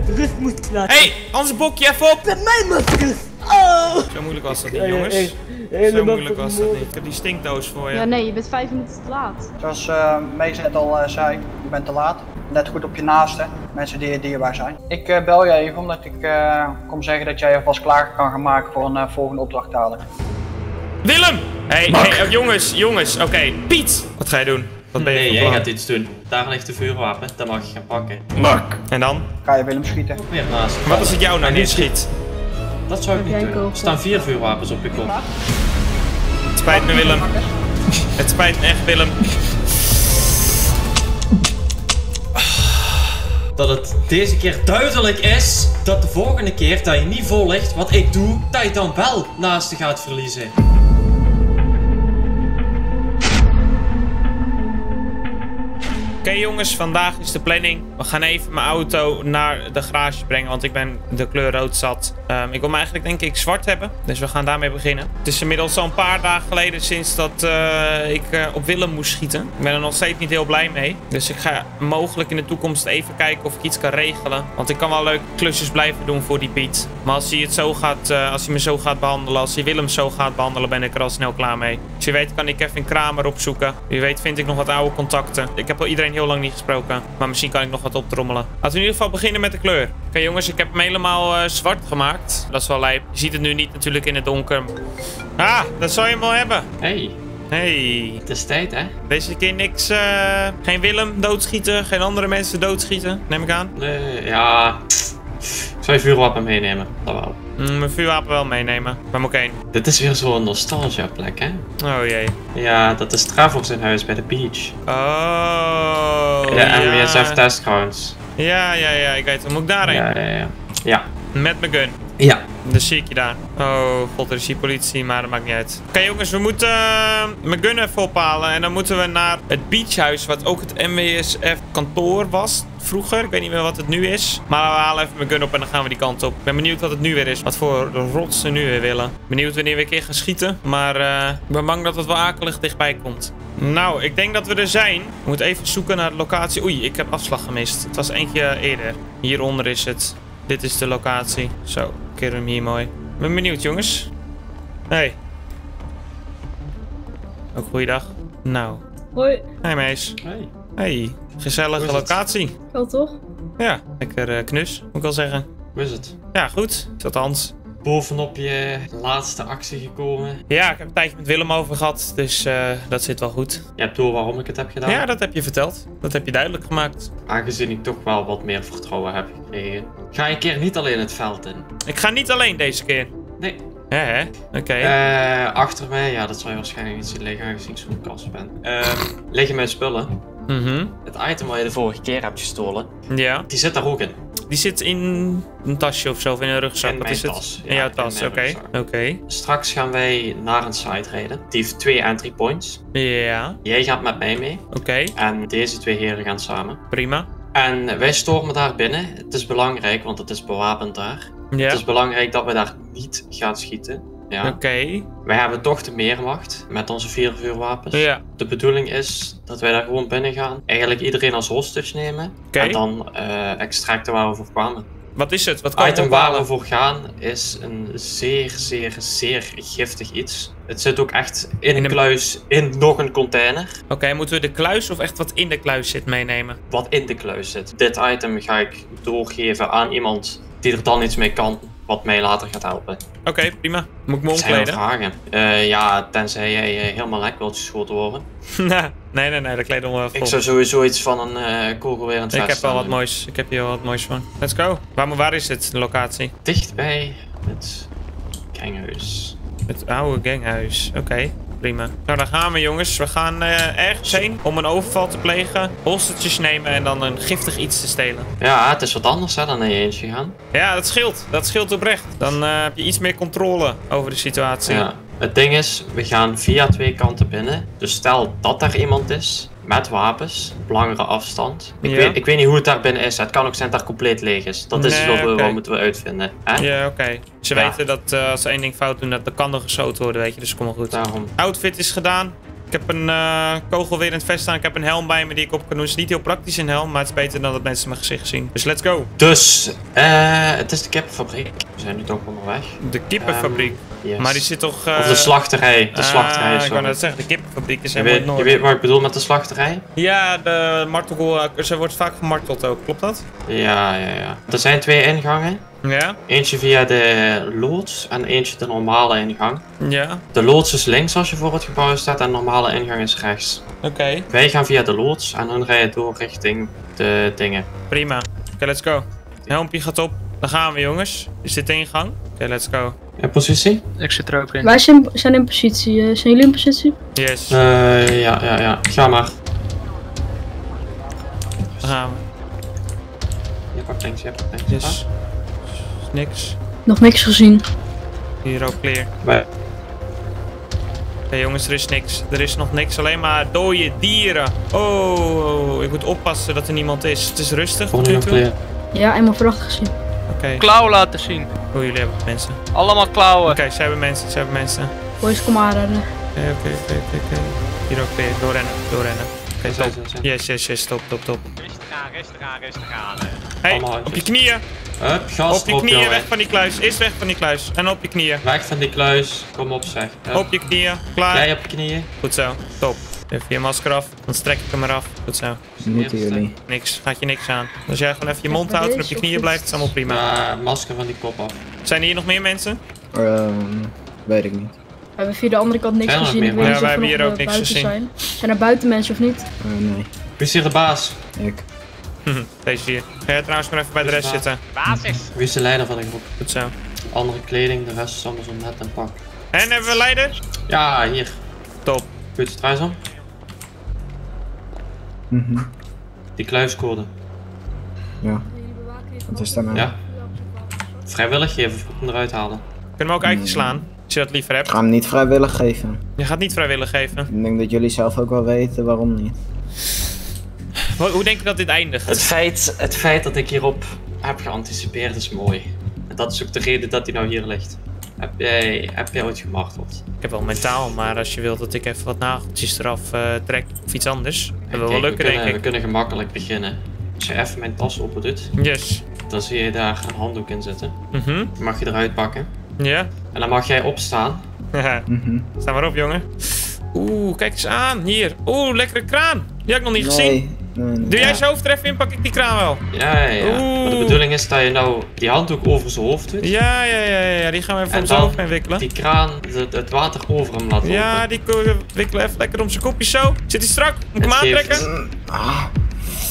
met rust moet laten. Hé, hey, Hansebokje, even op! Met mij met rust! Oh! Zo moeilijk was dat niet, jongens. Zo moeilijk was dat niet. Ik heb die stinkdoos voor je. Ja, nee, je bent 5 minuten te laat. Zoals Mees net al zei, je bent te laat. Let goed op je naasten, mensen die je dierbaar zijn. Ik bel jij even omdat ik kom zeggen dat jij alvast klaar kan gaan maken voor een volgende opdracht dadelijk. Willem! Hé, hey, jongens, oké. Piet! Wat ga je doen? Nee, jij gaat iets doen. Daar ligt de vuurwapen, dat mag je gaan pakken. Mark! En dan? Ga je Willem schieten. Weer naast. Wat als het jou nou niet schiet? Dat zou ik niet doen. Er staan 4 vuurwapens op je kop. Het spijt me, Willem. Het spijt me echt, Willem. Dat het deze keer duidelijk is dat de volgende keer dat je niet vol ligt wat ik doe, dat je dan wel naasten gaat verliezen. Oké, jongens, vandaag is de planning. We gaan even mijn auto naar de garage brengen, want ik ben de kleur rood zat. Ik wil me eigenlijk denk ik zwart hebben, dus we gaan daarmee beginnen. Het is inmiddels al een paar dagen geleden sinds dat ik op Willem moest schieten. Ik ben er nog steeds niet heel blij mee. Dus ik ga mogelijk in de toekomst even kijken of ik iets kan regelen. Want ik kan wel leuke klusjes blijven doen voor die Piet. Maar als hij, als hij me zo gaat behandelen, als hij Willem zo gaat behandelen, ben ik er al snel klaar mee. Dus wie weet kan ik Kevin Kramer opzoeken. Wie weet vind ik nog wat oude contacten. Ik heb al iedereen heel lang niet gesproken, maar misschien kan ik nog wat optrommelen. Laten we in ieder geval beginnen met de kleur. Oké, jongens, ik heb hem helemaal zwart gemaakt. Dat is wel lijp. Je ziet het nu niet natuurlijk in het donker. Ah, dat zou je hem wel hebben. Hey. Hey. Het is tijd, hè? Deze keer niks. Geen Willem doodschieten, geen andere mensen doodschieten, neem ik aan. Nee, ja. Ik zou je vuurwapen meenemen, dat wel. Mijn vuurwapen wel meenemen, maar moet ik heen. Dit is weer zo'n nostalgia plek, hè? Oh jee. Ja, dat is Trevor zijn huis bij de beach. Oh. De NBSF test grounds. Ja, ik weet het. Moet ik daarheen? Ja. Met mijn gun. Ja. Dus zie ik je daar. Oh god, er is hier politie, maar dat maakt niet uit. Oké, jongens, we moeten mijn gun even ophalen. En dan moeten we naar het beachhuis, wat ook het NBSF kantoor was vroeger. Ik weet niet meer wat het nu is. Maar we halen even mijn gun op en dan gaan we die kant op. Ik ben benieuwd wat het nu weer is. Wat voor rots ze nu weer willen. Benieuwd wanneer we een keer gaan schieten. Maar ik ben bang dat het wel akelig dichtbij komt. Nou, ik denk dat we er zijn. Ik moet even zoeken naar de locatie. Oei, ik heb afslag gemist. Het was eentje eerder. Hieronder is het. Dit is de locatie. Zo, keer hem hier mooi. Ik ben benieuwd, jongens. Hey. Ook goeiedag. Nou. Hoi. Hey, Mees. Hey. Hey. Gezellige locatie. Wel toch? Ja, lekker knus, moet ik wel zeggen. Hoe is het? Ja, goed. Is dat Hans? Bovenop je laatste actie gekomen. Ja, ik heb een tijdje met Willem over gehad, dus dat zit wel goed. Je hebt door waarom ik het heb gedaan? Ja, dat heb je verteld. Dat heb je duidelijk gemaakt. Aangezien ik toch wel wat meer vertrouwen heb gekregen, ga ik keer niet alleen het veld in. Ik ga niet alleen deze keer. Nee. Ja, hè? Oké. Achter mij, ja, dat zal je waarschijnlijk niet zien liggen, aangezien ik zo'n kast ben. Liggen mijn spullen. Het item waar je de vorige keer hebt gestolen, ja. Die zit daar ook in. Die zit in een tasje ofzo, of in een rugzak. In mijn tas. In jouw tas, oké. Straks gaan wij naar een site rijden. Die heeft 2 entry points. Ja. Jij gaat met mij mee. Oké. En deze 2 heren gaan samen. Prima. En wij stormen daar binnen. Het is belangrijk, want het is bewapend daar. Ja. Het is belangrijk dat we daar niet gaan schieten. Ja. Oké. Wij hebben toch de meermacht met onze 4 vuurwapens. Ja. De bedoeling is dat wij daar gewoon binnen gaan. Eigenlijk iedereen als hostage nemen. En dan extracten waar we voor kwamen. Wat is het? Wat kan item waar we voor gaan is een zeer, zeer, zeer giftig iets. Het zit ook echt in een kluis, in nog een container. Oké, moeten we de kluis of echt wat in de kluis zit meenemen? Wat in de kluis zit. Dit item ga ik doorgeven aan iemand die er dan iets mee kan. Wat mij later gaat helpen. Oké, prima. Moet ik me omkleden? Vragen. Ja, tenzij jij helemaal lek wilt geschoten worden. Nee, dat kleden we wel vol. Ik zou sowieso iets van een kogel weer aan het vesten. Ik heb wel wat moois. Ik heb hier wel wat moois van. Let's go. Waar is dit, de locatie? Dichtbij het ganghuis. Het oude ganghuis. Oké. Prima. Nou, daar gaan we, jongens. We gaan ergens heen om een overval te plegen, hostages nemen en dan een giftig iets te stelen. Ja, het is wat anders hè, dan in je eentje gaan. Ja, dat scheelt. Dat scheelt oprecht. Dan heb je iets meer controle over de situatie. Ja. Het ding is, we gaan via 2 kanten binnen. Dus stel dat er iemand is met wapens, langere afstand. Ik weet niet hoe het daar binnen is. Het kan ook zijn dat het compleet leeg is. Dat is wat we moeten uitvinden. Hè? Ja, oké. Ze weten dat als ze één ding fout doen, dat er kan geschoten worden, weet je. Dus kom maar goed. Daarom. Outfit is gedaan. Ik heb een kogel weer in het vest staan. Ik heb een helm bij me die ik op kan doen. Het is niet heel praktisch een helm, maar het is beter dan dat mensen mijn gezicht zien. Dus let's go. Dus, het is de kippenfabriek. We zijn nu toch onderweg. De kippenfabriek? Yes. Maar die zit toch... Of de slachterij. De slachterij, sorry. Ik wou net zeggen, de kippenfabriek is helemaal nooit. Je weet wat ik bedoel met de slachterij? Ja, de martelgoeders. Er wordt vaak gemarteld ook, klopt dat? Ja. Er zijn twee ingangen. Ja. Eentje via de loods en eentje de normale ingang. Ja. De loods is links als je voor het gebouw staat en de normale ingang is rechts. Oké. Wij gaan via de loods en dan rijden door richting de dingen. Prima. Oké, let's go. Helmpje gaat op. Dan gaan we, jongens. Is dit de ingang? Oké, let's go. En positie? Ik zit er ook in. Wij zijn in positie. Zijn jullie in positie? Yes. Ja. Ga maar. Dan gaan we. Je pakt links. Yes. Niks. Nog niks gezien. Hier ook clear. Nee. Oké, jongens, er is niks. Er is nog niks. Alleen maar dode dieren. Oh, ik moet oppassen dat er niemand is. Het is rustig. Ja, helemaal prachtig gezien. Oké. Klauw laten zien. Oh, jullie hebben mensen. Allemaal klauwen. Oké, ze hebben mensen. Boys, kom maar rennen. Oké. Hier ook clear. Doorrennen. Oké, stop. Yes. Stop. Rustig aan. Hey, op je knieën. Hup, gas, op je knieën, weg van die kluis. Eerst weg van die kluis. En op je knieën. Weg van die kluis. Kom op, zeg. Hup. Op je knieën. Klaar. Jij op je knieën. Goed zo. Top. Even je masker af. Dan strek ik hem eraf. Goed zo. Moeten jullie. Niks. Gaat je niks aan. Als jij gewoon even je mond houdt en op je knieën blijft, is allemaal prima. Maar masker van die kop af. Zijn er hier nog meer mensen? Weet ik niet. We hebben via de andere kant niks gezien. Ja, wij hebben hier ook niks gezien. Zijn er buiten mensen of niet? Nee. Wie is hier de baas? Ik. Deze hier. Ga jij trouwens maar even bij de rest zitten. Basis. Wie is de leider van de groep? Goed zo. Andere kleding, de rest is anders om net en pak. En hebben we leider? Ja, hier. Top. Goed, draai zo. Die kluiscode. Ja. Wat is daarmee? Ja. Vrijwillig geven, eruit halen. Kunnen we hem ook uitslaan? Als je dat liever hebt. Ik ga hem niet vrijwillig geven. Je gaat niet vrijwillig geven? Ik denk dat jullie zelf ook wel weten waarom niet. Hoe denk je dat dit eindigt? Het feit dat ik hierop heb geanticipeerd is mooi. En dat is ook de reden dat hij nou hier ligt. Heb jij ooit gemarteld? Ik heb wel mentaal, maar als je wilt dat ik even wat nageltjes eraf trek of iets anders. Dat wil wel lukken, denk ik. We kunnen gemakkelijk beginnen. Als je even mijn tas open doet, dan zie je daar een handdoek in zitten. Die mag je eruit pakken. Ja. En dan mag jij opstaan. Sta maar op, jongen. Oeh, kijk eens aan. Hier. Oeh, lekkere kraan. Die had ik nog niet gezien. Nee. Doe jij zijn hoofd er even in, pak ik die kraan wel. Ja. Maar de bedoeling is dat je nou die handdoek over zijn hoofd doet. Ja. Die gaan we even om zijn hoofd heen wikkelen. Die kraan, het water over hem laten lopen. Ja, die wikkelen even lekker om zijn kopje zo. Zit hij strak? Moet ik hem aantrekken?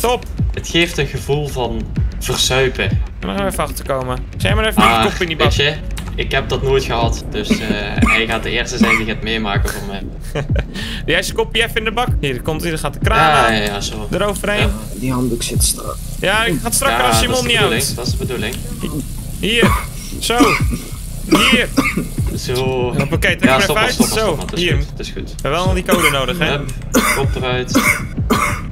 Top. Het geeft een gevoel van verzuipen. Dan gaan we even achterkomen. Zijn maar even je kop in die bak. Weet je, ik heb dat nooit gehad. Dus hij gaat de eerste zijn die gaat meemaken voor mij. Jij zijn kopje even in de bak. Hier, dan gaat de kraan aan. Ja, eroverheen. Ja, die handdoek zit strak. Ja, ik ga strakker als Simon niet houdt. Dat is de bedoeling. Hier. Zo. Hier. Zo. Oké, trek maar even uit. Zo. Hier. Het is goed. We hebben wel nog die code nodig, hè? Kop eruit.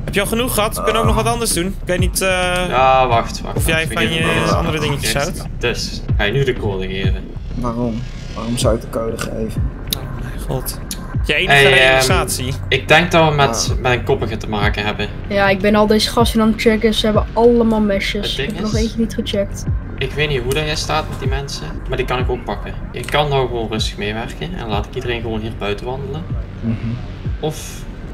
Heb je al genoeg gehad? We kunnen ook nog wat anders doen. Ik weet niet. Ja, wacht. Of jij van je andere dingetjes houdt. Dus, ga je nu de code geven? Waarom? Waarom zou ik de code geven? Oh mijn god. Je enige realisatie. Ik denk dat we met een koppige te maken hebben. Ja, ik ben al deze gasten aan het checken. Ze hebben allemaal mesjes. Ik heb nog eentje niet gecheckt. Ik weet niet hoe dat jij staat met die mensen, maar die kan ik ook pakken. Je kan nou gewoon rustig meewerken en laat ik iedereen gewoon hier buiten wandelen. Of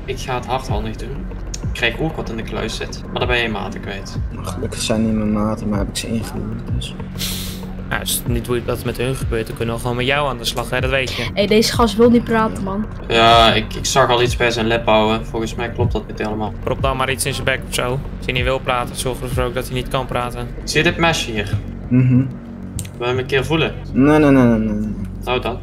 ik ga het hardhandig doen. Ik krijg ook wat in de kluis zit, maar dan ben je maten kwijt. Gelukkig zijn niet mijn maten, maar heb ik ze ingevoerd. Dus. Nou, als het niet hoe dat met hun gebeurt, dan kunnen we gewoon met jou aan de slag, hè? Dat weet je. Hé, deze gast wil niet praten, man. Ja, ik zag al iets bij zijn lip houden. Volgens mij klopt dat niet helemaal. Prop dan maar iets in zijn bek of zo. Als hij niet wil praten, zorg ervoor ook dat hij niet kan praten. Zie je dit mesje hier? Wil je hem een keer voelen? Nee. Nou dan.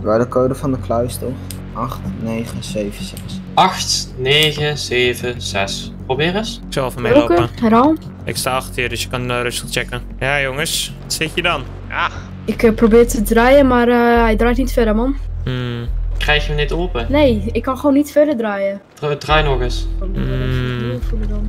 Waar de code van de kluis, toch? 8976. 8976. Probeer eens. Ik zal even meelopen. Herhaal. Ik sta achter je, dus je kan rustig checken. Ja, jongens. Wat zit je dan? Ja. Ik probeer te draaien, maar hij draait niet verder, man. Krijg je hem niet open? Nee, ik kan gewoon niet verder draaien. Draai nog eens.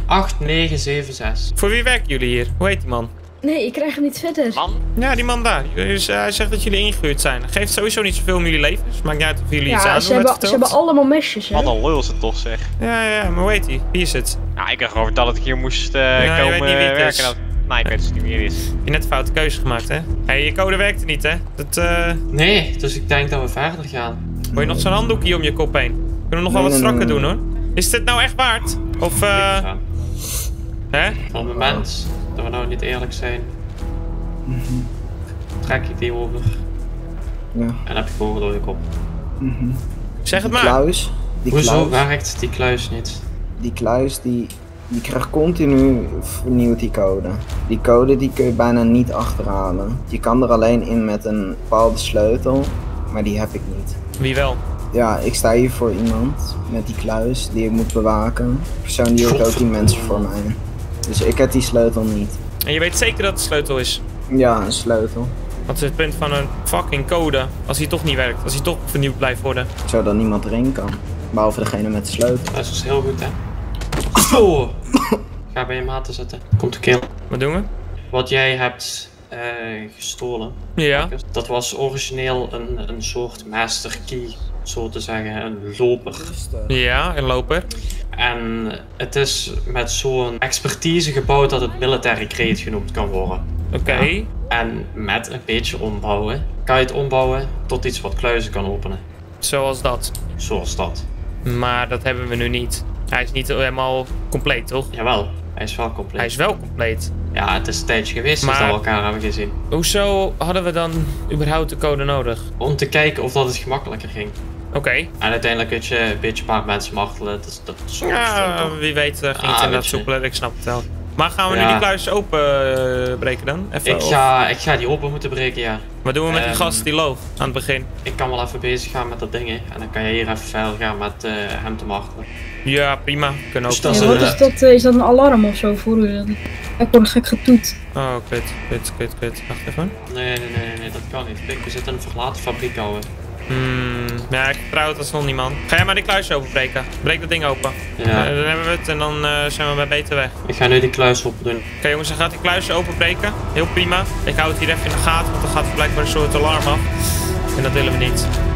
8976. Voor wie werken jullie hier? Hoe heet die man? Nee, ik krijg hem niet verder. Man? Ja, die man daar. Hij zegt dat jullie ingehuurd zijn. Geeft sowieso niet zoveel om jullie levens. Maakt niet uit of jullie iets aan doen. Ze hebben allemaal mesjes, hè? Wat een lul is het toch, zeg. Ja, maar hoe heet hij? Wie is het? Nou, ik dacht gewoon dat ik hier moest komen werken. Dat... Nee, ik weet het niet meer is. Heb je net een foute keuze gemaakt, hè? Hey, je code werkte niet, hè? Dat, Nee, dus ik denk dat we verder gaan. Hoor je nog zo'n handdoekje om je kop heen? Kunnen we nog wel wat strakker doen, hoor. Is dit nou echt waard? Of, Hè? Van mijn mens. Dat we nou niet eerlijk zijn. Trek je die over. Ja. En heb je boven door je kop. Zeg het maar. Kluis, hoezo werkt die kluis niet? Die kluis die krijgt continu vernieuwd die code. Die code die kun je bijna niet achterhalen. Je kan er alleen in met een bepaalde sleutel, maar die heb ik niet. Wie wel? Ja, ik sta hier voor iemand met die kluis die ik moet bewaken. De persoon die hoort ook die mensen voor mij. Dus ik heb die sleutel niet. En je weet zeker dat het sleutel is? Ja, een sleutel. Wat is het punt van een fucking code als hij toch niet werkt? Als hij toch vernieuwd blijft worden? Zodat niemand erin kan. Behalve degene met de sleutel. Dat is heel goed, hè? Oh. Ga bij je maten zetten. Komt de kill. Wat doen we? Wat jij hebt gestolen. Ja. Dat was origineel een soort master key. Zo te zeggen, een loper. Ja, een loper. En het is met zo'n expertise gebouwd dat het military grade genoemd kan worden. Oké. Ja. En met een beetje ombouwen kan je het ombouwen tot iets wat kluizen kan openen. Zoals dat? Zoals dat. Maar dat hebben we nu niet. Hij is niet helemaal compleet, toch? Jawel, hij is wel compleet. Hij is wel compleet. Ja, het is een tijdje geweest maar... dat we elkaar hebben gezien. Hoezo hadden we dan überhaupt de code nodig? Om te kijken of dat het gemakkelijker ging. Oké. En uiteindelijk kun je een beetje een paar mensen martelen. Dat is wie weet ging het inderdaad soepeler, ik snap het wel. Maar gaan we nu die kluis openbreken dan? Even, ik ga die open moeten breken, ja. Wat doen we met die gast die loof aan het begin? Ik kan wel even bezig gaan met dat ding, hè. En dan kan je hier even verder gaan met hem te martelen. Ja, prima. Kunnen ook. Dus is dat een alarm of zo voor u? Ik word gek getoet. Oh, kut. Wacht even. Nee, dat kan niet. Pink, we zitten in een verlaten fabriek, ouwe. Ja, ik vertrouw het alsnog niet, man. Ga jij maar die kluis openbreken. Breek dat ding open. Ja. Dan hebben we het en dan zijn we bij beter weg. Ik ga nu die kluis open doen. Oké, jongens, dan gaat die kluis openbreken. Heel prima. Ik hou het hier even in de gaten, want dan gaat er blijkbaar een soort alarm af. En dat willen we niet.